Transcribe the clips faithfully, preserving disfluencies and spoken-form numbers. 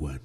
one.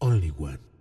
Only one.